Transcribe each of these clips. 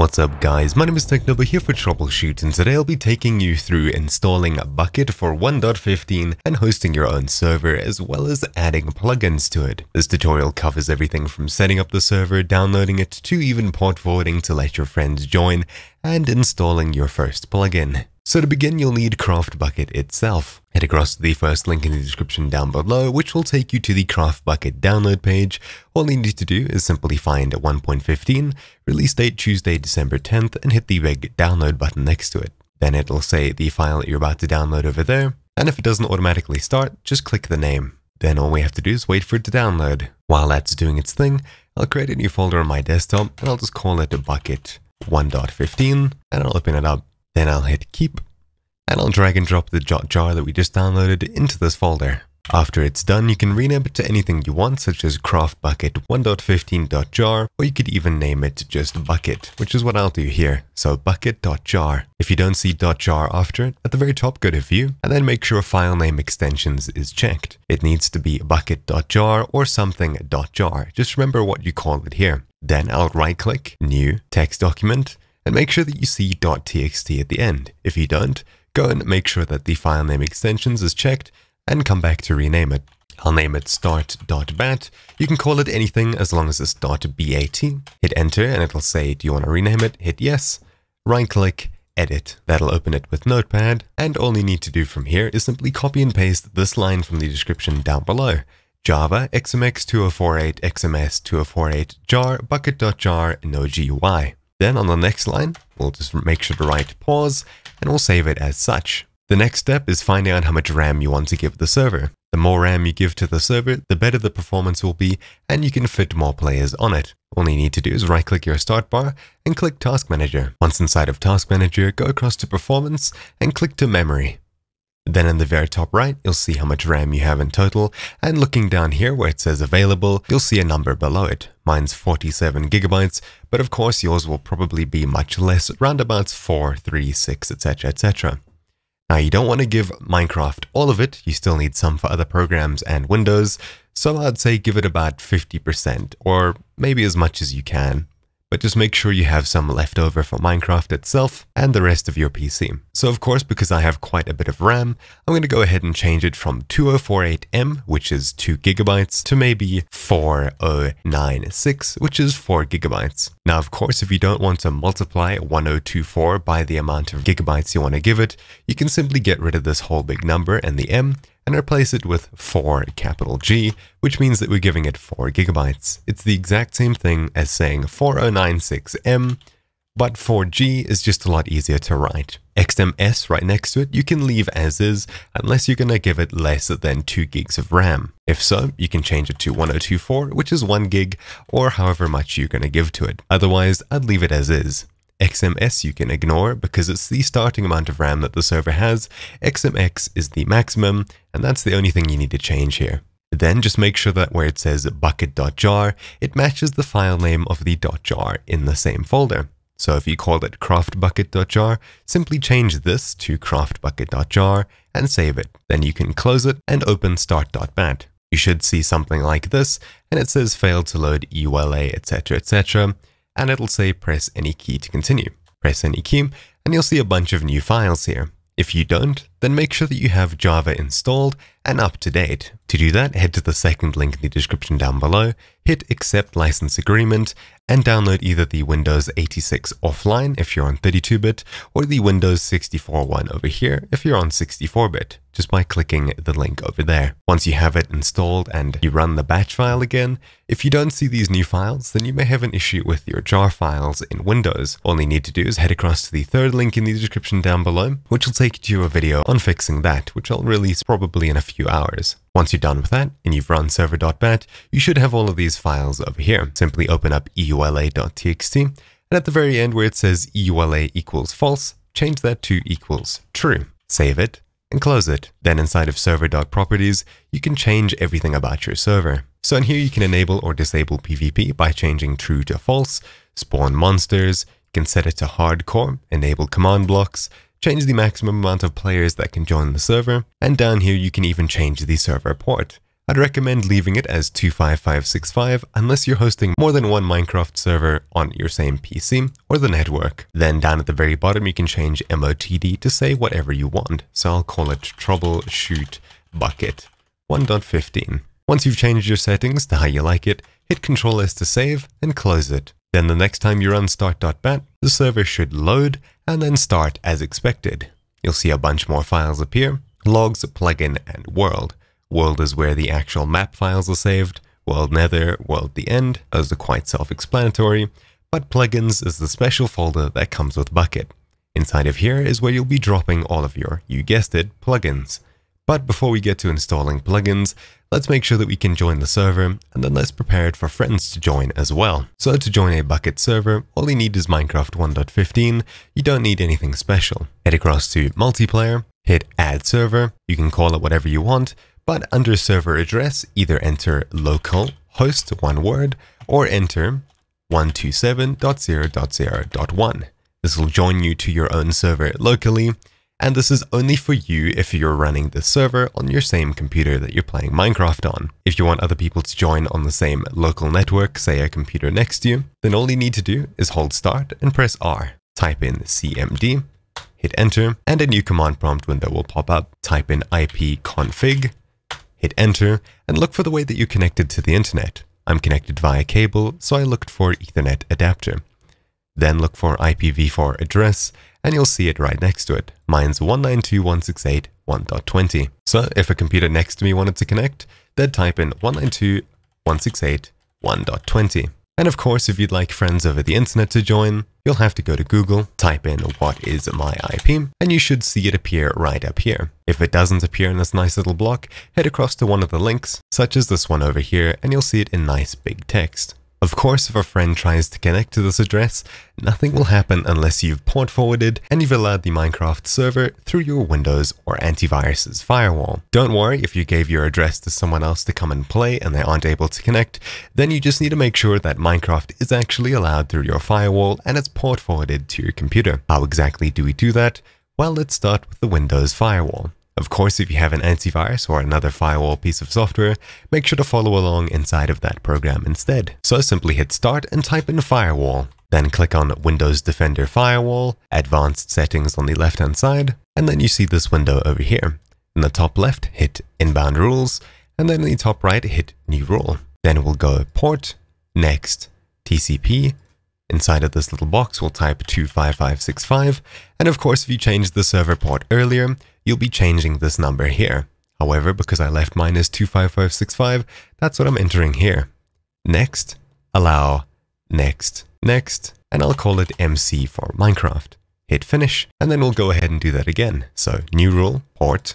What's up guys, my name is TechNoble here for Troubleshoot, and today I'll be taking you through installing Bukkit for 1.15 and hosting your own server, as well as adding plugins to it. This tutorial covers everything from setting up the server, downloading it, to even port forwarding to let your friends join, and installing your first plugin. So to begin, you'll need CraftBukkit itself. Head across to the first link in the description down below, which will take you to the CraftBukkit download page. All you need to do is simply find 1.15, release date Tuesday, December 10th, and hit the big download button next to it. Then it'll say the file that you're about to download over there, and if it doesn't automatically start, just click the name. Then all we have to do is wait for it to download. While that's doing its thing, I'll create a new folder on my desktop, and I'll just call it Bukkit 1.15, and I'll open it up. Then I'll hit keep, and I'll drag and drop the .jar that we just downloaded into this folder. After it's done, you can rename it to anything you want, such as CraftBukkit 1.15.jar, or you could even name it just Bukkit, which is what I'll do here. So Bukkit.jar. If you don't see .jar after it, at the very top go to View, and then make sure File Name Extensions is checked. It needs to be Bukkit.jar or something .jar. Just remember what you call it here. Then I'll right-click, New, Text Document, and make sure that you see .txt at the end. If you don't, go and make sure that the file name extensions is checked and come back to rename it. I'll name it start.bat. You can call it anything as long as it's .bat. Hit enter and it'll say, do you want to rename it? Hit yes, right click, edit. That'll open it with Notepad. And all you need to do from here is simply copy and paste this line from the description down below. Java XMX2048 XMS2048 jar Bukkit.jar no GUI. Then on the next line, we'll just make sure to write pause, and we'll save it as such. The next step is finding out how much RAM you want to give the server. The more RAM you give to the server, the better the performance will be, and you can fit more players on it. All you need to do is right-click your start bar and click Task Manager. Once inside of Task Manager, go across to Performance and click to Memory. Then in the very top right, you'll see how much RAM you have in total, and looking down here where it says available, you'll see a number below it. Mine's 47 GB, but of course yours will probably be much less, roundabouts 4, 3, 6, etc, etc. Now you don't want to give Minecraft all of it, you still need some for other programs and Windows, so I'd say give it about 50%, or maybe as much as you can. But just make sure you have some left over for Minecraft itself and the rest of your PC. So of course, because I have quite a bit of RAM, I'm going to go ahead and change it from 2048M, which is 2 GB, to maybe 4096, which is 4 GB. Now, of course, if you don't want to multiply 1024 by the amount of gigabytes you want to give it, you can simply get rid of this whole big number and the M, and replace it with 4G, which means that we're giving it 4 GB. It's the exact same thing as saying 4096M, but 4G is just a lot easier to write. XMS right next to it you can leave as is, unless you're going to give it less than 2 gigs of RAM. If so, you can change it to 1024, which is 1 gig, or however much you're going to give to it. Otherwise, I'd leave it as is. XMS you can ignore because it's the starting amount of RAM that the server has. XMX is the maximum, and that's the only thing you need to change here. Then just make sure that where it says Bukkit.jar, it matches the file name of the .jar in the same folder. So if you called it CraftBukkit.jar, simply change this to CraftBukkit.jar and save it. Then you can close it and open start.bat. You should see something like this, and it says failed to load EULA, etc, etc. And it'll say press any key to continue. Press any key, and you'll see a bunch of new files here. If you don't, then make sure that you have Java installed and up to date. To do that, head to the second link in the description down below, hit Accept License Agreement, and download either the Windows 86 offline if you're on 32-bit, or the Windows 64 one over here if you're on 64-bit, just by clicking the link over there. Once you have it installed and you run the batch file again, if you don't see these new files, then you may have an issue with your jar files in Windows. All you need to do is head across to the third link in the description down below, which will take you to a video on fixing that, which I'll release probably in a few hours. Once you're done with that and you've run server.bat, you should have all of these files over here. Simply open up eula.txt, and at the very end where it says eula equals false, change that to equals true. Save it and close it. Then inside of server.properties, you can change everything about your server. So in here you can enable or disable PVP by changing true to false, spawn monsters, you can set it to hardcore, enable command blocks, change the maximum amount of players that can join the server, and down here you can even change the server port. I'd recommend leaving it as 25565 unless you're hosting more than one Minecraft server on your same PC or the network. Then down at the very bottom, you can change MOTD to say whatever you want. So I'll call it TroubleshootBucket 1.15. Once you've changed your settings to how you like it, hit Ctrl S to save and close it. Then the next time you run start.bat, the server should load and then start as expected. You'll see a bunch more files appear: logs, plugin, and world. World is where the actual map files are saved, world nether, world the end, those are quite self-explanatory, but plugins is the special folder that comes with Bukkit. Inside of here is where you'll be dropping all of your, you guessed it, plugins. But before we get to installing plugins, let's make sure that we can join the server, and then let's prepare it for friends to join as well. So to join a Bukkit server, all you need is Minecraft 1.15, you don't need anything special. Head across to multiplayer, hit add server, you can call it whatever you want, but under server address, either enter local host, one word, or enter 127.0.0.1. This will join you to your own server locally. And this is only for you if you're running the server on your same computer that you're playing Minecraft on. If you want other people to join on the same local network, say a computer next to you, then all you need to do is hold start and press R. Type in CMD, hit enter, and a new command prompt window will pop up. Type in ipconfig, hit enter, and look for the way that you're connected to the internet. I'm connected via cable, so I looked for Ethernet adapter. Then look for IPv4 address, and you'll see it right next to it. Mine's 192.168.1.20. So if a computer next to me wanted to connect, they'd type in 192.168.1.20. And of course, if you'd like friends over the internet to join, you'll have to go to Google, type in what is my IP, and you should see it appear right up here. If it doesn't appear in this nice little block, head across to one of the links, such as this one over here, and you'll see it in nice big text. Of course, if a friend tries to connect to this address, nothing will happen unless you've port forwarded and you've allowed the Minecraft server through your Windows or antivirus's firewall. Don't worry if you gave your address to someone else to come and play and they aren't able to connect, then you just need to make sure that Minecraft is actually allowed through your firewall and it's port forwarded to your computer. How exactly do we do that? Well, let's start with the Windows firewall. Of course, if you have an antivirus or another firewall piece of software, make sure to follow along inside of that program instead. So simply hit start and type in firewall, then click on Windows Defender Firewall, advanced settings on the left hand side, and then you see this window over here. In the top left, hit inbound rules, and then in the top right, hit new rule. Then we'll go port, next, TCP. Inside of this little box, we'll type 25565, and of course, if you changed the server port earlier, you'll be changing this number here. However, because I left mine as 25565, that's what I'm entering here. Next, allow, next, next, and I'll call it MC for Minecraft. Hit finish, and then we'll go ahead and do that again. So new rule, port,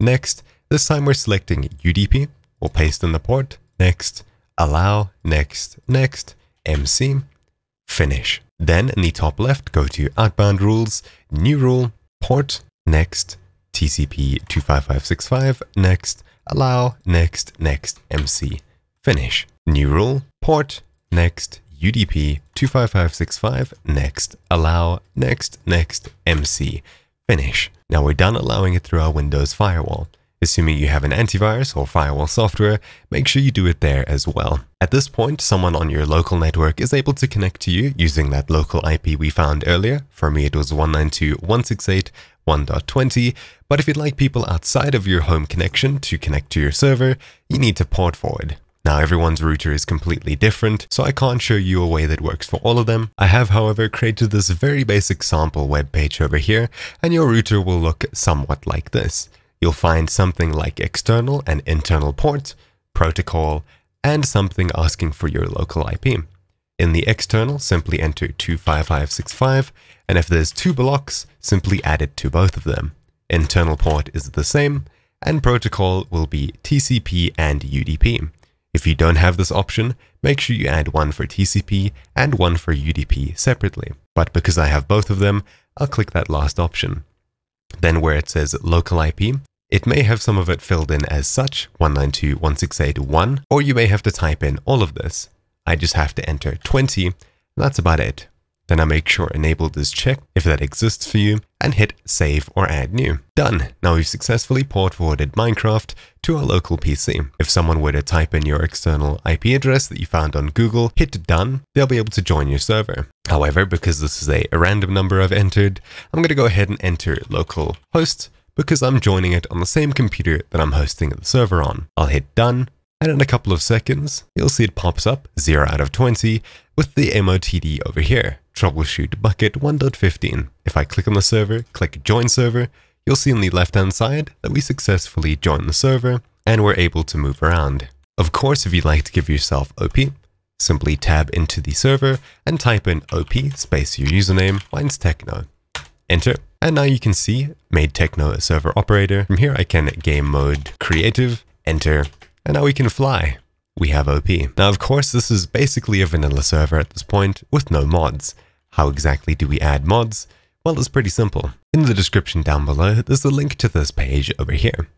next, this time we're selecting UDP, we'll paste in the port, next, allow, next, next, MC, finish. Then in the top left, go to outbound rules, new rule, port, next, TCP 25565, next, allow, next, next, MC, finish. New rule, port, next, UDP 25565, next, allow, next, next, MC, finish. Now we're done allowing it through our Windows firewall. Assuming you have an antivirus or firewall software, make sure you do it there as well. At this point, someone on your local network is able to connect to you using that local IP we found earlier. For me, it was 192.168.1.20, but if you'd like people outside of your home connection to connect to your server, you need to port forward. Now everyone's router is completely different, so I can't show you a way that works for all of them. I have, however, created this very basic sample web page over here, and your router will look somewhat like this. You'll find something like external and internal port, protocol, and something asking for your local IP. In the external, simply enter 25565, and if there's two blocks, simply add it to both of them. Internal port is the same, and protocol will be TCP and UDP. If you don't have this option, make sure you add one for TCP and one for UDP separately. But because I have both of them, I'll click that last option. Then where it says local IP, it may have some of it filled in as such, 192.168.1, or you may have to type in all of this. I just have to enter 20, and that's about it. Then I make sure enabled is checked if that exists for you and hit save or add new. Done. Now we've successfully port forwarded Minecraft to our local PC. If someone were to type in your external IP address that you found on Google, hit done, they'll be able to join your server. However, because this is a random number I've entered, I'm going to go ahead and enter local host because I'm joining it on the same computer that I'm hosting the server on. I'll hit done. And in a couple of seconds, you'll see it pops up 0 out of 20 with the MOTD over here, troubleshoot bucket 1.15. If I click on the server, click join server, you'll see on the left-hand side that we successfully joined the server and we're able to move around. Of course, if you'd like to give yourself OP, simply tab into the server and type in OP space your username, mine's Techno. Enter. And now you can see made Techno a server operator. From here, I can game mode creative, enter. And now we can fly. We have OP. Now, of course, this is basically a vanilla server at this point with no mods. How exactly do we add mods? Well, it's pretty simple. In the description down below, there's a link to this page over here.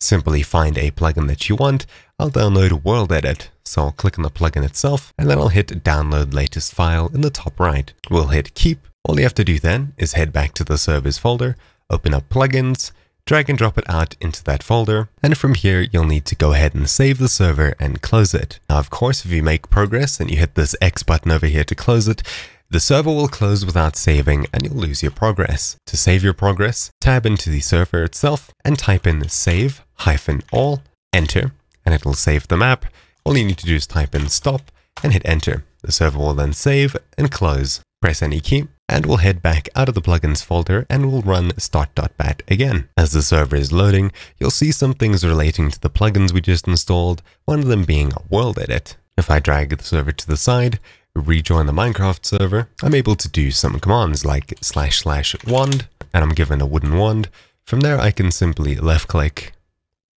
Simply find a plugin that you want. I'll download WorldEdit. So I'll click on the plugin itself and then I'll hit download latest file in the top right. We'll hit keep. All you have to do then is head back to the servers folder, open up plugins, drag and drop it out into that folder, and from here you'll need to go ahead and save the server and close it. Now of course, if you make progress and you hit this X button over here to close it, the server will close without saving and you'll lose your progress. To save your progress, tab into the server itself and type in save-all, enter, and it'll save the map. All you need to do is type in stop and hit enter. The server will then save and close. Press any key, and we'll head back out of the plugins folder and we'll run start.bat again. As the server is loading, you'll see some things relating to the plugins we just installed, one of them being WorldEdit. If I drag the server to the side, rejoin the Minecraft server, I'm able to do some commands like //wand, and I'm given a wooden wand. From there, I can simply left click,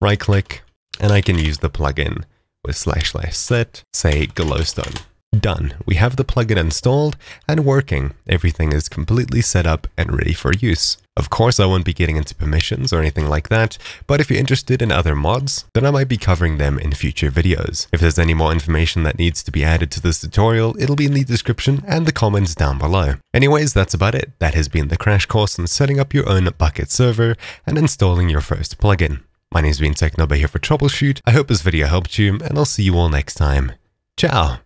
right click, and I can use the plugin with //set, say glowstone. Done. We have the plugin installed and working. Everything is completely set up and ready for use. Of course, I won't be getting into permissions or anything like that, but if you're interested in other mods, then I might be covering them in future videos. If there's any more information that needs to be added to this tutorial, it'll be in the description and the comments down below. Anyways, that's about it. That has been the crash course on setting up your own Bukkit server and installing your first plugin. My name's been Technoba here for Troubleshoot. I hope this video helped you, and I'll see you all next time. Ciao!